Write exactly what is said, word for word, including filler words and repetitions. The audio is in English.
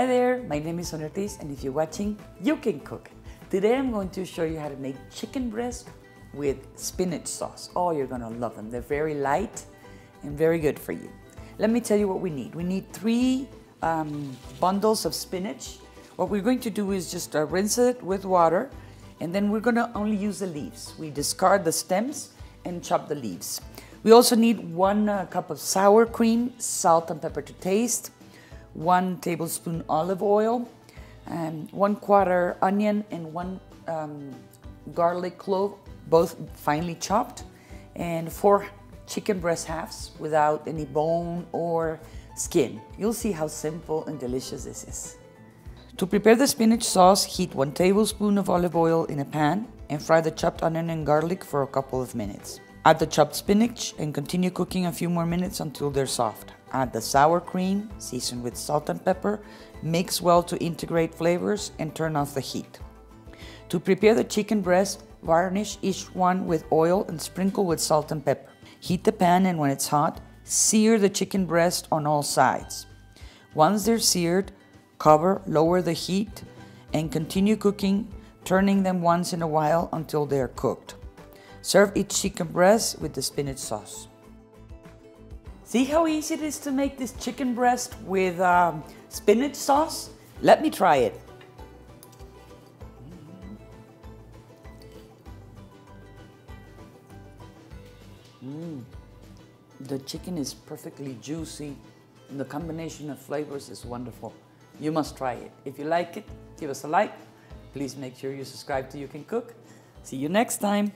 Hi there, my name is Sonia Ortiz, and if you're watching, You Can Cook. Today I'm going to show you how to make chicken breast with spinach sauce. Oh, you're gonna love them. They're very light and very good for you. Let me tell you what we need. We need three um, bundles of spinach. What we're going to do is just uh, rinse it with water, and then we're gonna only use the leaves. We discard the stems and chop the leaves. We also need one uh, cup of sour cream, salt and pepper to taste, one tablespoon olive oil, and one quarter onion and one um, garlic clove, both finely chopped, and four chicken breast halves without any bone or skin. You'll see how simple and delicious this is. To prepare the spinach sauce, heat one tablespoon of olive oil in a pan and fry the chopped onion and garlic for a couple of minutes. Add the chopped spinach and continue cooking a few more minutes until they're soft. Add the sour cream, season with salt and pepper, mix well to integrate flavors, and turn off the heat. To prepare the chicken breast, varnish each one with oil and sprinkle with salt and pepper. Heat the pan, and when it's hot, sear the chicken breast on all sides. Once they're seared, cover, lower the heat, and continue cooking, turning them once in a while until they are cooked. Serve each chicken breast with the spinach sauce. See how easy it is to make this chicken breast with um, spinach sauce? Let me try it. Mm. The chicken is perfectly juicy, and the combination of flavors is wonderful. You must try it. If you like it, give us a like. Please make sure you subscribe to You Can Cook. See you next time.